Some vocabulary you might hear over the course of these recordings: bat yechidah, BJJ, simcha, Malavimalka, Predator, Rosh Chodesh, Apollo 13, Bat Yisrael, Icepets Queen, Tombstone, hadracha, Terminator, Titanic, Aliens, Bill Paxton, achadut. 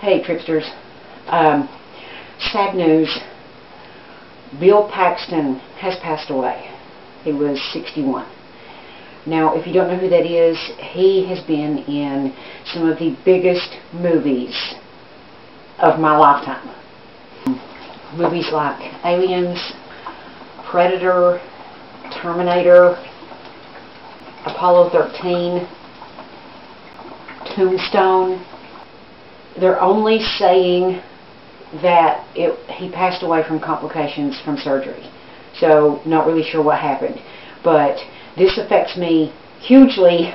Hey, Tripsters. Sad news. Bill Paxton has passed away. He was 61. Now, if you don't know who that is, he has been in some of the biggest movies of my lifetime. Movies like Aliens, Predator, Terminator, Apollo 13, Tombstone. They're only saying that he passed away from complications from surgery. So, not really sure what happened. But this affects me hugely.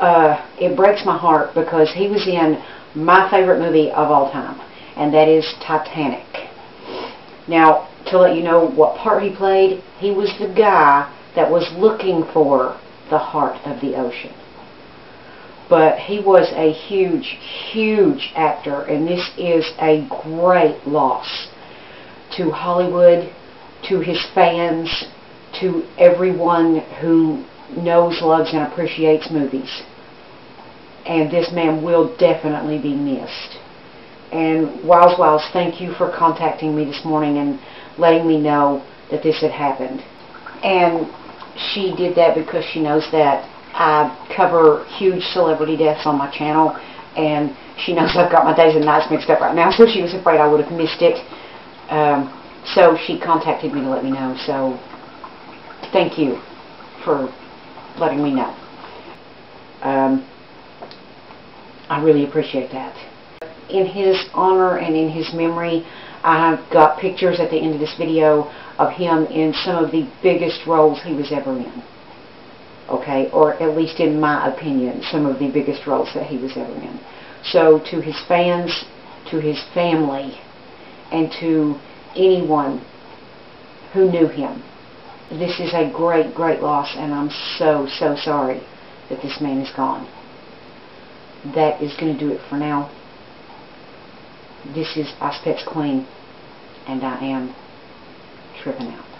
It breaks my heart because he was in my favorite movie of all time, and that is Titanic. Now, to let you know what part he played, he was the guy that was looking for the heart of the ocean. But he was a huge, huge actor, and this is a great loss to Hollywood, to his fans, to everyone who knows, loves, and appreciates movies. And this man will definitely be missed. And Wiles, thank you for contacting me this morning and letting me know that this had happened. And she did that because she knows that I cover huge celebrity deaths on my channel, and she knows I've got my days and nights mixed up right now, so she was afraid I would have missed it. So she contacted me to let me know, so thank you for letting me know. I really appreciate that. In his honor and in his memory, I've got pictures at the end of this video of him in some of the biggest roles he was ever in. Okay, or at least in my opinion, some of the biggest roles that he was ever in. So to his fans, to his family, and to anyone who knew him, this is a great, great loss, and I'm so, so sorry that this man is gone. That is going to do it for now. This is Icepets Queen, and I am tripping out.